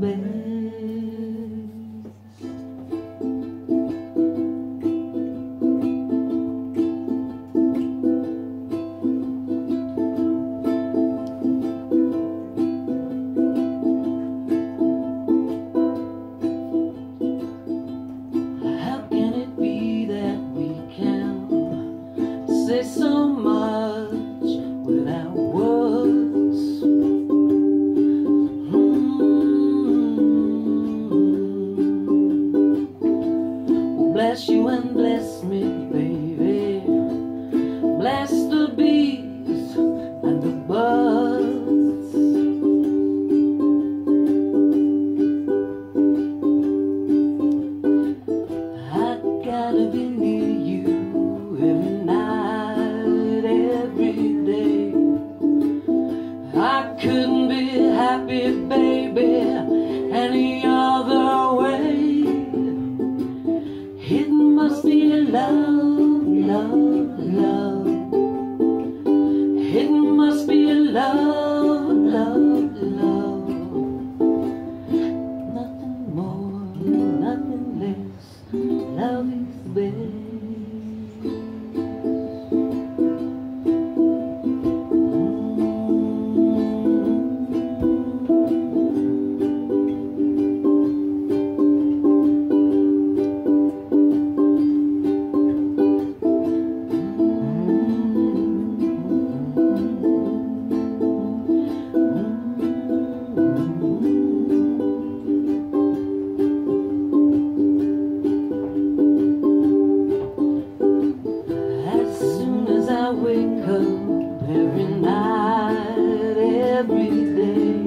best. How can it be that we can say so much without words? Bless you and bless me, baby. Bless the bees and the buds. I gotta be near you every night, every day. I couldn't be happy, baby, any other way. It must be love, love, love. It must be love, love, love. Nothing more, nothing less. Love is wake up every night, every day.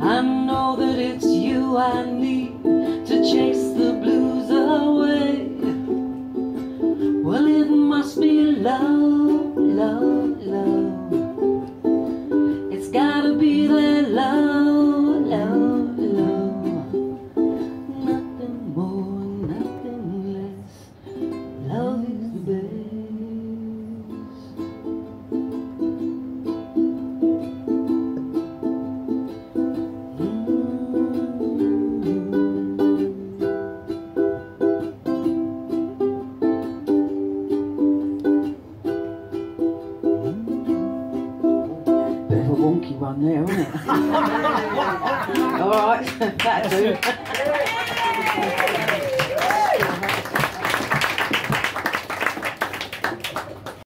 I know that it's you I need to chase the blues away. Well, it must be love, love, love. It's gotta be that love, love, love. Nothing more, nothing less. Love is the best. Wonky one there, wasn't it? All right, that too.